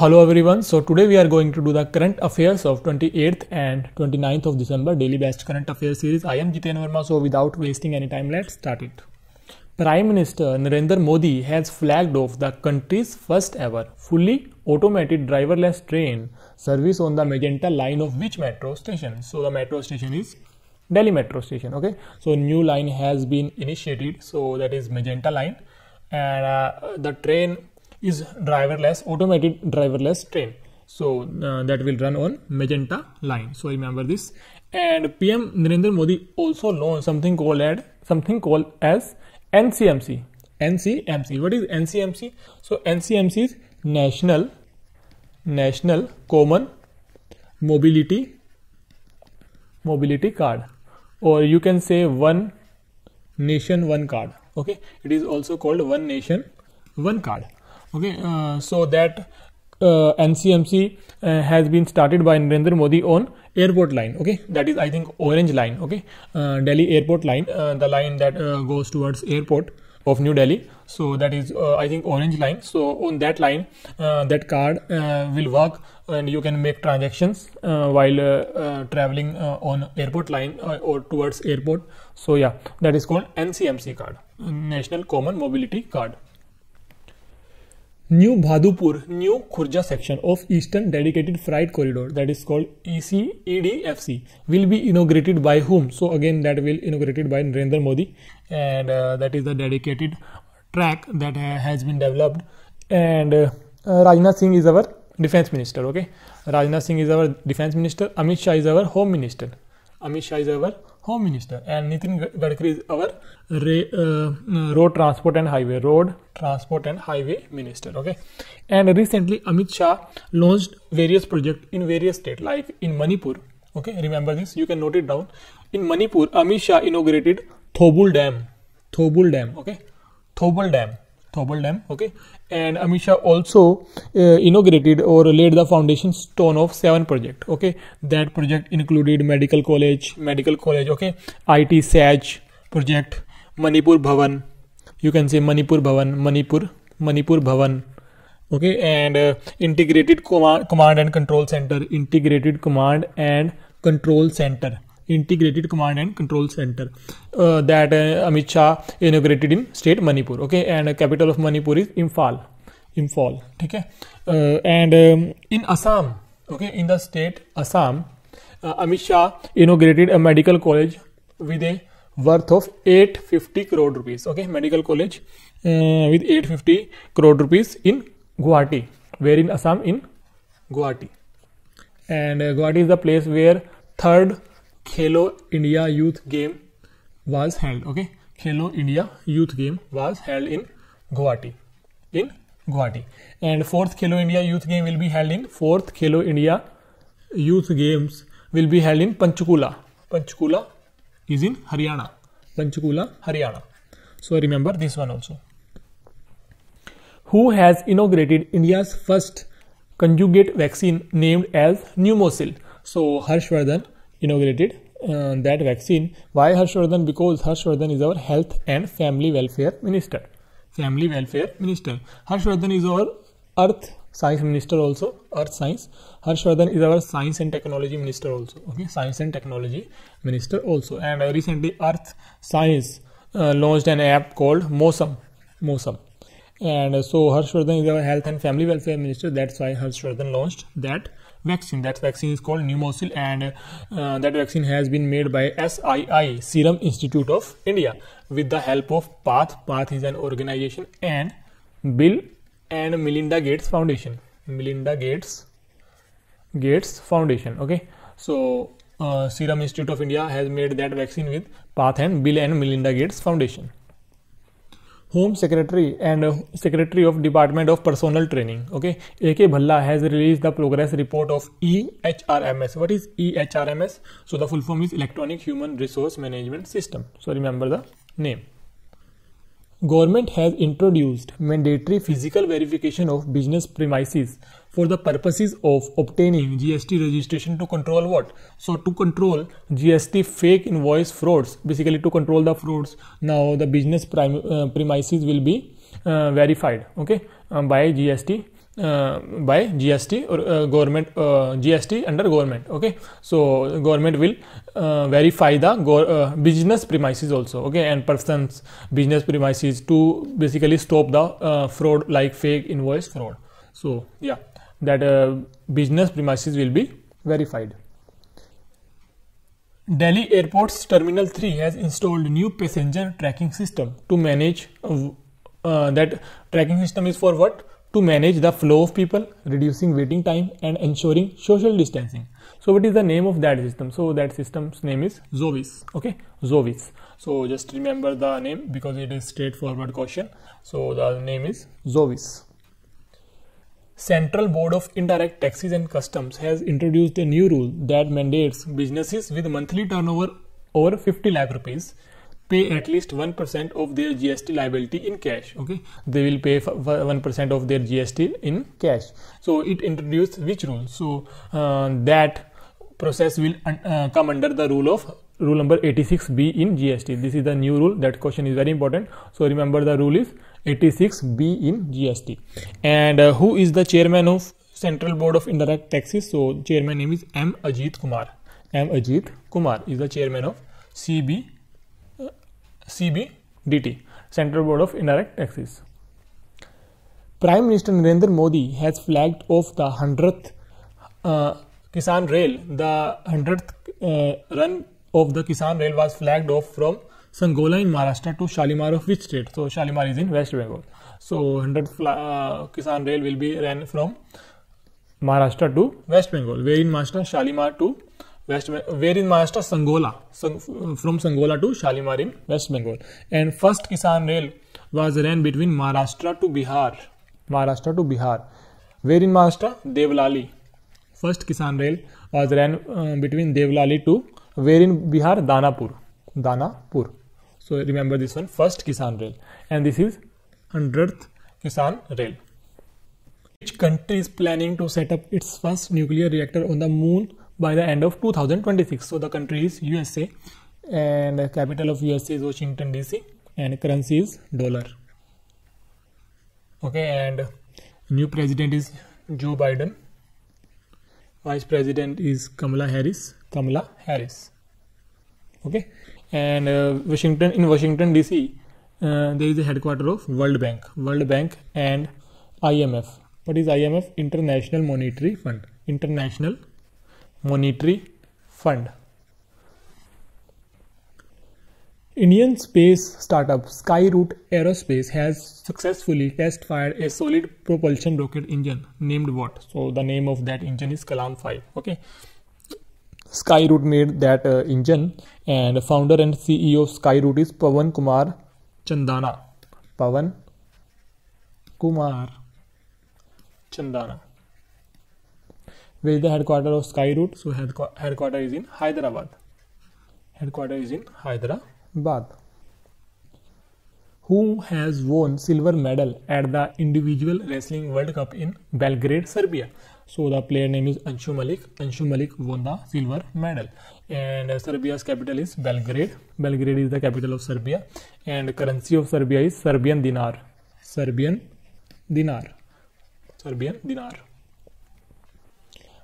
Hello everyone, so today we are going to do the current affairs of 28th and 29th of December daily best current affairs series. I am Jiten Verma, so without wasting any time, let's start it. Prime Minister Narendra Modi has flagged off the country's first ever fully automated driverless train service on the Magenta line of which metro station? So the metro station is Delhi metro station, okay. So new line has been initiated, so that is Magenta line, and the train is driverless, automated driverless train, so that will run on Magenta line, so remember this. And PM Narendra Modi also launched something called as NCMC. What is NCMC? So NCMC is National Common Mobility Card, or you can say One Nation One Card, okay. It is also called One Nation One Card, okay. So that NCMC has been started by Narendra Modi on airport line, okay, that is I think orange line, okay, Delhi airport line, the line that goes towards airport of New Delhi, so that is I think orange line. So on that line, that card will work and you can make transactions while traveling on airport line or towards airport. So yeah, that is called NCMC card, National Common Mobility Card. New Bhadupur, New Khurja section of Eastern Dedicated Freight Corridor, that is called EDFC, will be inaugurated by whom? So again, that will inaugurated by Narendra Modi, and that is the dedicated track that has been developed, and Rajnath Singh is our defense minister, okay. Rajnath Singh is our defense minister, Amit Shah is our home minister. And Nitin Gadkari is our road transport and highway minister, okay. And recently Amit Shah launched various projects in various states, like in Manipur, okay, remember this, you can note it down. In Manipur, Amit Shah inaugurated Thoubal Dam, okay, and Amit Shah also inaugurated or laid the foundation stone of 7 projects, okay. That project included medical college, okay, IT SAG project, Manipur Bhavan, you can say Manipur Bhavan, okay, and integrated command and control center that Amit Shah inaugurated in state Manipur, okay, and capital of Manipur is Imphal, okay. And in Assam, okay, in the state Assam, Amit Shah inaugurated a medical college with a worth of 850 crore rupees, okay, medical college with 850 crore rupees in Guwahati. Where in Assam? In Guwahati, and Guwahati is the place where 3rd Khelo India Youth Game was held, okay. Khelo India Youth Game was held in Guwahati, and 4th Khelo India Youth Game will be held in 4th Khelo India Youth Games will be held in Panchkula. Panchkula is in Haryana. So remember this one also. Who has inaugurated India's first conjugate vaccine named as Pneumosil? So Harshvardhan inaugurated that vaccine. Why Harshvardhan? Because Harshvardhan is our health and family welfare minister. Harshvardhan is our earth science minister also, Harshvardhan is our science and technology minister also, okay, and recently earth science launched an app called Mosam, and so Harshvardhan is our health and family welfare minister. That's why Harshvardhan launched that vaccine. That vaccine is called Pneumosil, and that vaccine has been made by SII, Serum Institute of India, with the help of PATH. PATH is an organization, and Bill and Melinda Gates Foundation. Okay. So Serum Institute of India has made that vaccine with PATH and Bill and Melinda Gates Foundation. Home Secretary and Secretary of Department of Personal Training, okay, A.K. Bhalla has released the progress report of EHRMS. What is EHRMS? So the full form is Electronic Human Resource Management System. So remember the name. Government has introduced mandatory physical verification of business premises for the purposes of obtaining GST registration to control what? So to control GST fake invoice frauds, basically to control the frauds. Now the business premises will be verified, okay, by GST by GST or government GST under government. Okay, so government will verify the business premises also, okay, and persons business premises to basically stop the fraud like fake invoice fraud. So yeah, that business premises will be verified. Delhi Airport's Terminal 3 has installed new passenger tracking system to manage that tracking system is for what? To manage the flow of people, reducing waiting time and ensuring social distancing. So what is the name of that system? So that system's name is Zovis. Okay, Zovis. So just remember the name because it is straightforward question. So the name is Zovis. Central Board of Indirect Taxes and Customs has introduced a new rule that mandates businesses with monthly turnover over 50 lakh rupees pay at least 1% of their GST liability in cash. Okay, they will pay 1% of their GST in cash. So it introduced which rule? So that process will come under the rule of rule number 86B in GST. This is the new rule. That question is very important. So remember the rule is 86B in GST. And who is the chairman of Central Board of Indirect Taxes? So chairman name is M. Ajit Kumar. M. Ajit Kumar is the chairman of CBDT, Central Board of Indirect Taxes. Prime Minister Narendra Modi has flagged off the 100th Kisan Rail. The 100th run of the Kisan Rail was flagged off from Sangola in Maharashtra to Shalimar of which state? So Shalimar is in West Bengal. So 100th Kisan Rail will be ran from Maharashtra to West Bengal. Where in Maharashtra? Shalimar to West Bengal. Where in Maharashtra? Sangola. From Sangola to Shalimar in West Bengal. And first Kisan Rail was ran between Maharashtra to Bihar. Maharashtra to Bihar. Where in Maharashtra? Devlali. First Kisan Rail was ran between Devlali to where in Bihar? Danapur. Danapur. So remember this one, first Kisan Rail, and this is 100th Kisan Rail. Which country is planning to set up its first nuclear reactor on the moon by the end of 2026? So the country is USA, and the capital of USA is Washington DC, and currency is dollar. Okay, and new president is Joe Biden. Vice president is Kamala Harris. Kamala Harris. Okay, and in Washington DC, there is a headquarter of World Bank and IMF. What is IMF? International Monetary Fund. International Monetary Fund. Indian space startup Skyroot Aerospace has successfully test fired a solid propulsion rocket engine named what? So the name of that engine is Kalam 5. Okay. Skyroot made that engine, and founder and CEO of Skyroot is Pawan Kumar Chandana. Pawan Kumar Chandana. Where is the headquarter of Skyroot? So headquarter is in Hyderabad. Headquarter is in Hyderabad. Who has won silver medal at the individual wrestling World Cup in Belgrade, Serbia? So the player name is Anshu Malik. Anshu Malik won the silver medal, and Serbia's capital is Belgrade. Belgrade is the capital of Serbia, and currency of Serbia is Serbian dinar. Serbian dinar. Serbian dinar.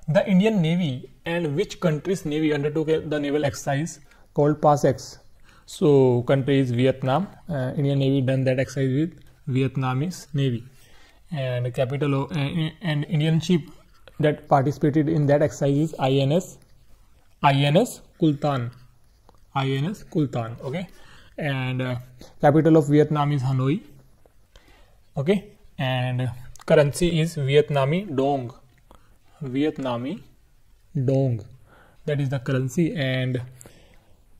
The Indian Navy and which country's Navy undertook the naval exercise called PASEX? So country is Vietnam. Indian Navy done that exercise with Vietnamese Navy, and capital of and Indian ship that participated in that exercise is INS Kultan. INS Kultan. Okay, and capital of Vietnam is Hanoi. Okay, and currency is Vietnamese dong. Vietnamese dong, that is the currency. And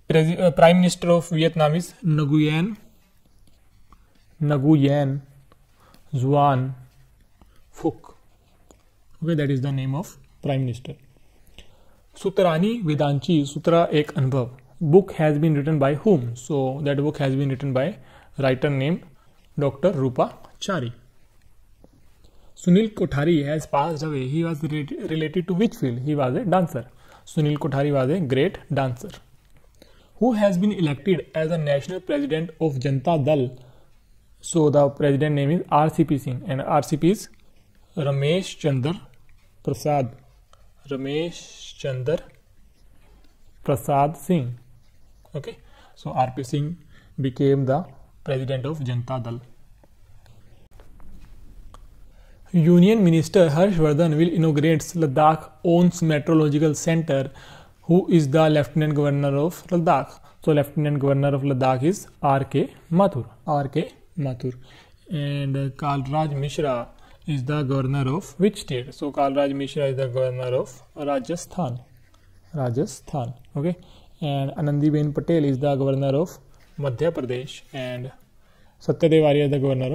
Prime Minister of Vietnam is Nguyen Xuan Phuc. Okay, that is the name of Prime Minister. Sutrani Vedanchi Sutra Ek Anubhav book has been written by whom? So that book has been written by writer named Dr. Rupa Chari. Sunil Kothari has passed away. He was related to which field? He was a dancer. Sunil Kothari was a great dancer. Who has been elected as the national president of Janata Dal? So the president name is RCP Singh, and RCP is Ramesh Chandra Prasad Singh. Okay, so RP Singh became the president of Janata Dal. Union Minister Harshvardhan will inaugurate Ladakh ONS Meteorological Center. Who is the Lieutenant Governor of Ladakh? So Lieutenant Governor of Ladakh is R K Mathur, and Kalraj Mishra is the Governor of which state? So Kalraj Mishra is the Governor of Rajasthan. Okay, and Anandiben Patel is the Governor of Madhya Pradesh, and Satyadev Arya is the Governor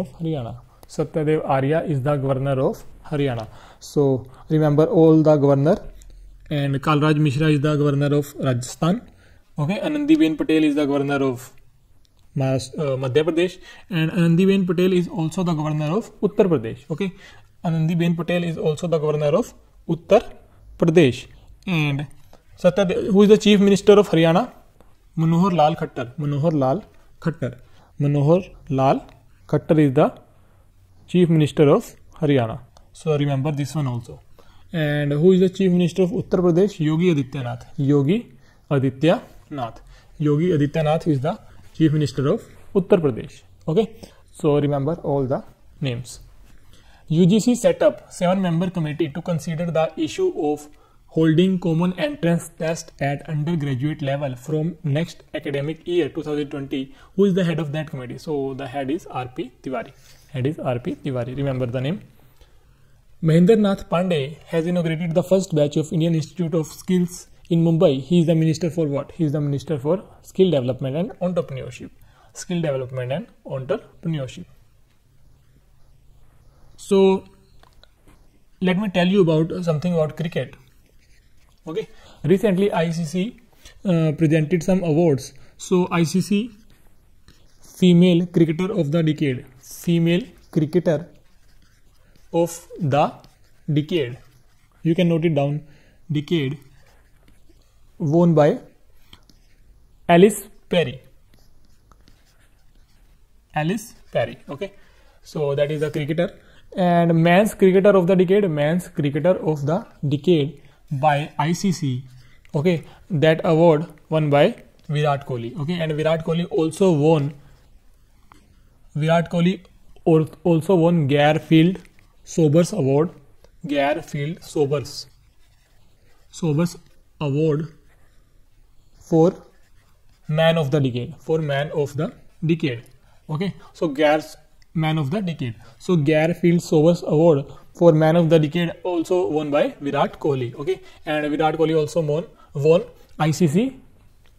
of Haryana. So remember all the governor, and Kalraj Mishra is the Governor of Rajasthan. Okay, Anandiben Patel is the Governor of Madhya Pradesh, and Anandiben Patel is also the Governor of Uttar Pradesh. Okay, Anandiben Patel is also the Governor of Uttar Pradesh. And Satyadev, who is the Chief Minister of Haryana? Manohar Lal Khattar is the Chief Minister of Haryana. So remember this one also. And who is the Chief Minister of Uttar Pradesh? Yogi Adityanath. Yogi Adityanath is the Chief Minister of Uttar Pradesh. Okay, so remember all the names. UGC set up 7-member committee to consider the issue of holding common entrance test at undergraduate level from next academic year 2020. Who is the head of that committee? So the head is R.P. Tiwari. Remember the name. Mahendranath Pandey has inaugurated the first batch of Indian Institute of Skills in Mumbai. He is the Minister for what? He is the Minister for Skill Development and Entrepreneurship. So, let me tell you about something about cricket. Okay. Recently, ICC presented some awards. So, ICC Female Cricketer of the Decade. You can note it down. Decade won by Alice Perry. Okay, so that is the cricketer. And men's cricketer of the decade by ICC. Okay, that award won by Virat Kohli. Okay, and Virat Kohli also won Garfield Sobers award. For man of the decade. Okay, so Garfield Sobers award for man of the decade also won by Virat Kohli. Okay, and Virat Kohli also won ICC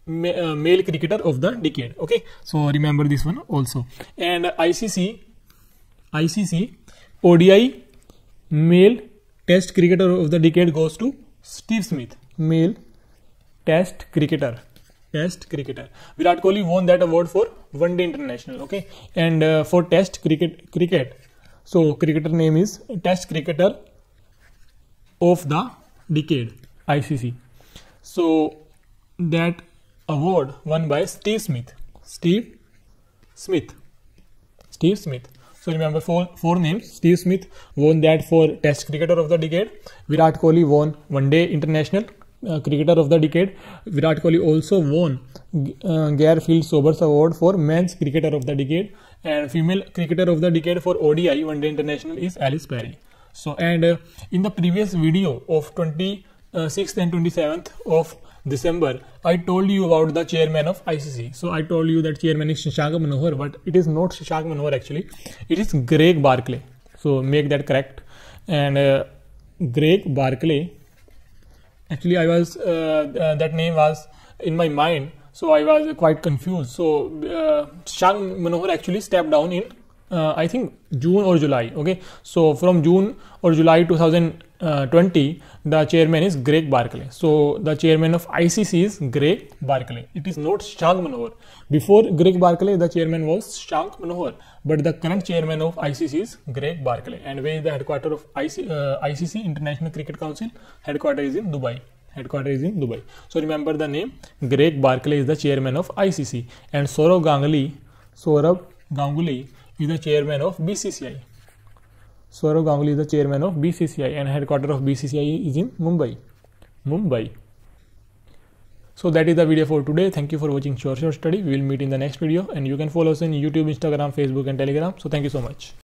male cricketer of the decade. Okay, so remember this one also. And ICC ODI male test cricketer of the decade goes to Steve Smith. Male test cricketer. Virat Kohli won that award for One Day International. Okay, and for test cricket. So cricketer name is test cricketer of the decade, ICC. So that award won by Steve Smith. So remember four names. Steve Smith won that for Test Cricketer of the Decade. Virat Kohli won One Day International Cricketer of the Decade. Virat Kohli also won Garfield Sobers Award for Men's Cricketer of the Decade. And Female Cricketer of the Decade for ODI One Day International is Alice Perry. So, and in the previous video of 26th and 27th of December, I told you about the chairman of ICC. So I told you that chairman is Shashank Manohar, but it is not Shashank Manohar actually. It is Greg Barclay. So make that correct. And Greg Barclay. Actually, I was that name was in my mind, so I was quite confused. So Shashank Manohar actually stepped down in I think June or July. Okay, so from June or July 2020, the chairman is Greg Barclay. So the chairman of ICC is Greg Barclay. It is not Shashank Manohar. Before Greg Barclay, the chairman was Shashank Manohar, but the current chairman of ICC is Greg Barclay. And where is the headquarters of ICC, International Cricket Council? Headquarters is in Dubai. So remember the name. Greg Barclay is the chairman of ICC, and Saurabh Ganguly is the chairman of BCCI. Sourav Ganguly is the chairman of BCCI, and headquarters of BCCI is in Mumbai. So that is the video for today. Thank you for watching Sure Study. We will meet in the next video, and you can follow us on YouTube, Instagram, Facebook and Telegram. So thank you so much.